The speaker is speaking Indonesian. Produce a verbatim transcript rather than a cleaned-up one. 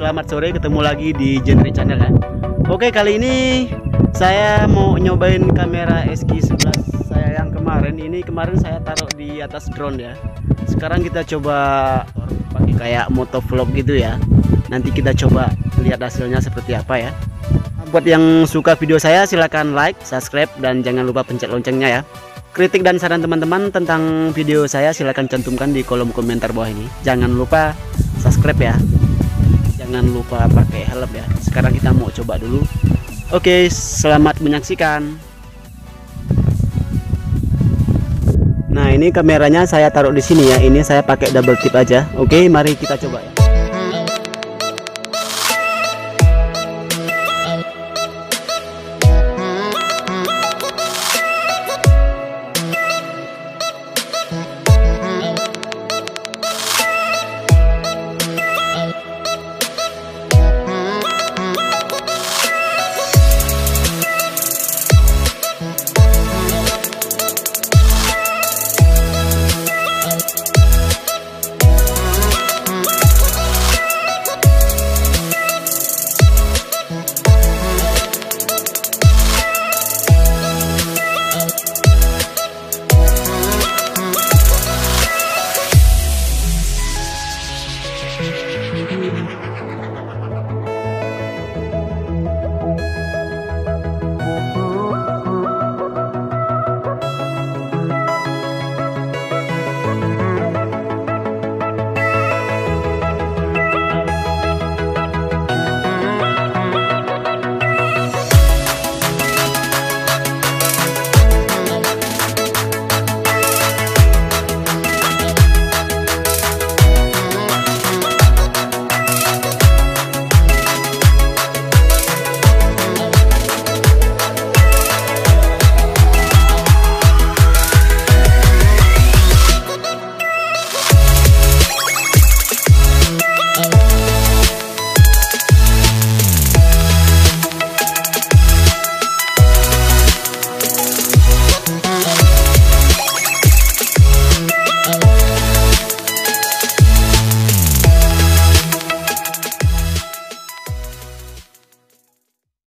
selamat sore, ketemu lagi di Jendri Channel ya. Oke, kali ini saya mau nyobain kamera S Q sebelas saya yang kemarin. Ini kemarin saya taruh di atas drone ya. Sekarang kita coba pakai kayak motovlog gitu ya. Nanti kita coba lihat hasilnya seperti apa ya. Buat yang suka video saya silahkan like, subscribe, dan jangan lupa pencet loncengnya ya. Kritik dan saran teman-teman tentang video saya silahkan cantumkan di kolom komentar bawah ini. Jangan lupa subscribe ya. Jangan lupa pakai helm ya. Sekarang kita mau coba dulu. Oke, selamat menyaksikan. Nah, ini kameranya saya taruh di sini ya. Ini saya pakai double tip aja. Oke, mari kita coba ya. Oh,